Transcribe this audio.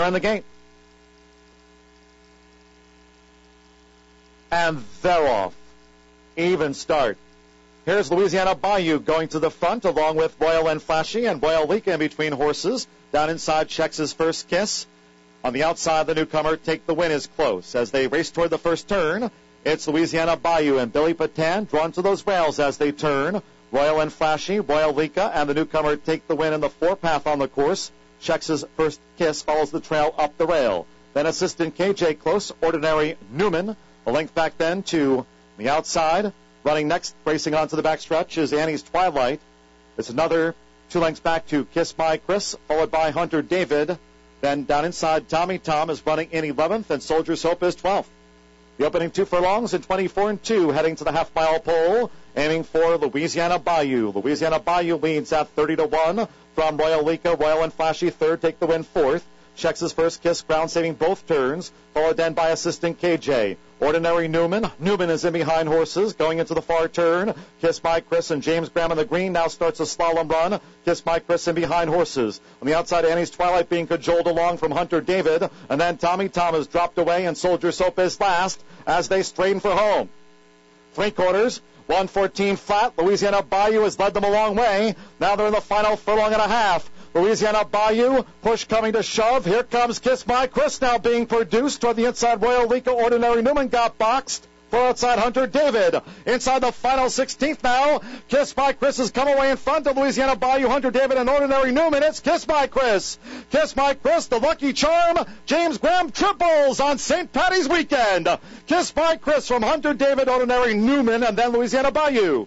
They're on the game. And they're off. Even start. Here's Louisiana Bayou going to the front along with Royal and Flashy and Royaleka in between horses. Down inside, Schex's First Kiss. On the outside, the newcomer Take the Win is close. As they race toward the first turn, it's Louisiana Bayou and Billy Patin drawn to those rails as they turn. Royal and Flashy, Royaleka, and the newcomer Take the Win in the four-path on the course. Schex's First Kiss follows the trail up the rail. Then Assistant K J close, Ordinary Newman. A length back then to the outside. Running next, racing onto the backstretch, is Annie's Twilight. It's another two lengths back to Kiss My Kriss, followed by Hunter David. Then down inside, Tommy Tom is running in 11th, and Soldier's Hope is 12th. The opening two furlongs in 24 and 2, heading to the half-mile pole, aiming for Louisiana Bayou. Louisiana Bayou leads at 30-1 from Royaleka. Royal and Flashy third, Take the Win fourth. Schex's First Kiss ground saving both turns, followed then by Assistant KJ. Ordinary Newman. Newman is in behind horses, going into the far turn. Kiss My Kriss and James Graham on the green now starts a slalom run. Kiss My Kriss in behind horses. On the outside, Annie's Twilight being cajoled along from Hunter David, and then Tommy Tom is dropped away, and Soldier's Hope is last as they strain for home. Three quarters. 1:14 flat. Louisiana Bayou has led them a long way. Now they're in the final furlong and a half. Louisiana Bayou, push coming to shove. Here comes Kiss My Kriss now being produced toward the inside. Royaleka, Ordinary Newman got boxed. For outside, Hunter David. Inside the final 16th now. Kiss My Kriss has come away in front of Louisiana Bayou, Hunter David, and Ordinary Newman. It's Kiss My Kriss. Kiss My Kriss, the lucky charm. James Graham triples on St. Paddy's weekend. Kiss My Kriss from Hunter David, Ordinary Newman, and then Louisiana Bayou.